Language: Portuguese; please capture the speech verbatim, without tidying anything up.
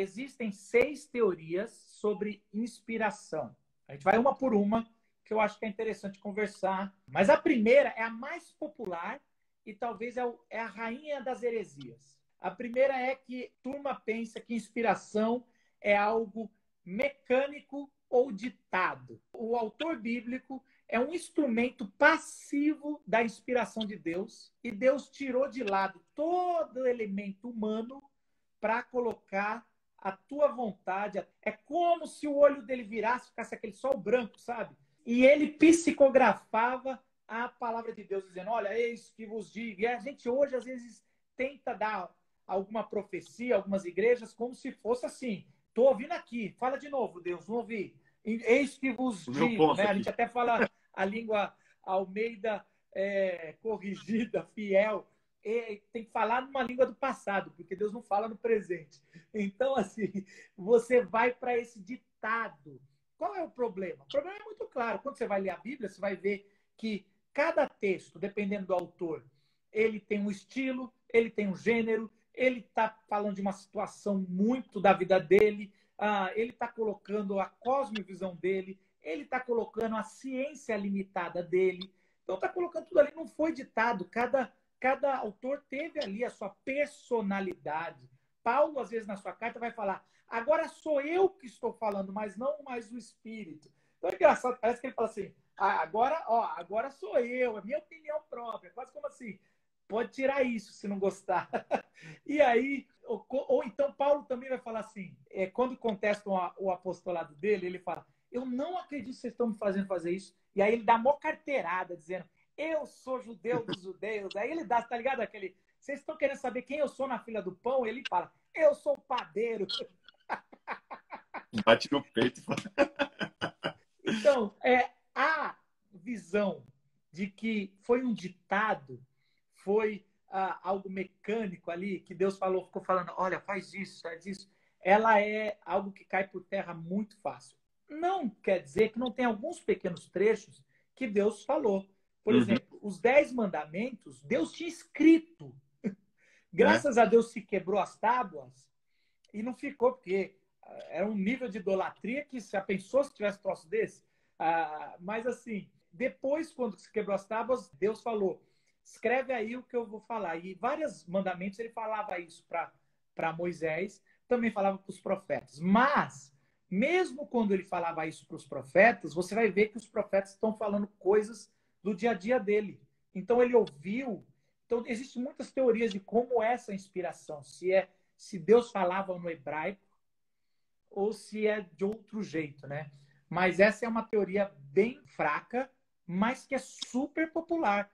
existem seis teorias sobre inspiração. A gente vai uma por uma, que eu acho que é interessante conversar. Mas a primeira é a mais popular e talvez é a rainha das heresias. A primeira é que a turma pensa que inspiração é algo mecânico ou ditado. O autor bíblico é um instrumento passivo da inspiração de Deus e Deus tirou de lado todo elemento humano para colocar a tua vontade. É como se o olho dele virasse, ficasse aquele sol branco, sabe? E ele psicografava a palavra de Deus, dizendo, olha, eis que vos digo. E a gente hoje, às vezes, tenta dar alguma profecia, algumas igrejas, como se fosse assim. Estou ouvindo aqui. Fala de novo, Deus. Não ouvi. Eis que vos digo. Né? A gente até fala a língua Almeida é, corrigida, fiel. E tem que falar numa língua do passado, porque Deus não fala no presente. Então, assim, você vai para esse ditado. Qual é o problema? O problema é muito claro. Quando você vai ler a Bíblia, você vai ver que cada texto, dependendo do autor, ele tem um estilo, ele tem um gênero, ele está falando de uma situação muito da vida dele, ah, ele está colocando a cosmovisão dele, ele está colocando a ciência limitada dele. Então, está colocando tudo ali. Não foi ditado. Cada, cada autor teve ali a sua personalidade. Paulo, às vezes, na sua carta, vai falar, agora sou eu que estou falando, mas não mais o Espírito. Então, é engraçado. Parece que ele fala assim, ah, agora, ó, agora sou eu, é minha opinião própria. Quase como assim, pode tirar isso se não gostar. E aí, ou, ou então Paulo também vai falar assim, é, quando contestam a, o apostolado dele, ele fala, eu não acredito que vocês estão me fazendo fazer isso. E aí ele dá mó carteirada, dizendo, eu sou judeu dos judeus. Aí ele dá, tá ligado? Aquele, vocês estão querendo saber quem eu sou na fila do pão? Ele fala, eu sou o padeiro. Bate no peito. Então, é, a visão de que foi um ditado, foi ah, algo mecânico ali, que Deus falou, ficou falando, olha, faz isso, faz isso, ela é algo que cai por terra muito fácil. Não quer dizer que não tem alguns pequenos trechos que Deus falou. Por uhum. exemplo, os dez mandamentos, Deus tinha escrito. Graças é. a Deus se quebrou as tábuas e não ficou, porque era um nível de idolatria que já pensou se tivesse troço desse? Ah, mas assim, depois, quando se quebrou as tábuas, Deus falou, escreve aí o que eu vou falar. E vários mandamentos ele falava isso para Moisés, também falava para os profetas. Mas, mesmo quando ele falava isso para os profetas, você vai ver que os profetas estão falando coisas do dia a dia dele. Então, ele ouviu. Então, existem muitas teorias de como é essa inspiração. Se, é, se Deus falava no hebraico ou se é de outro jeito, né? Mas essa é uma teoria bem fraca, mas que é super popular.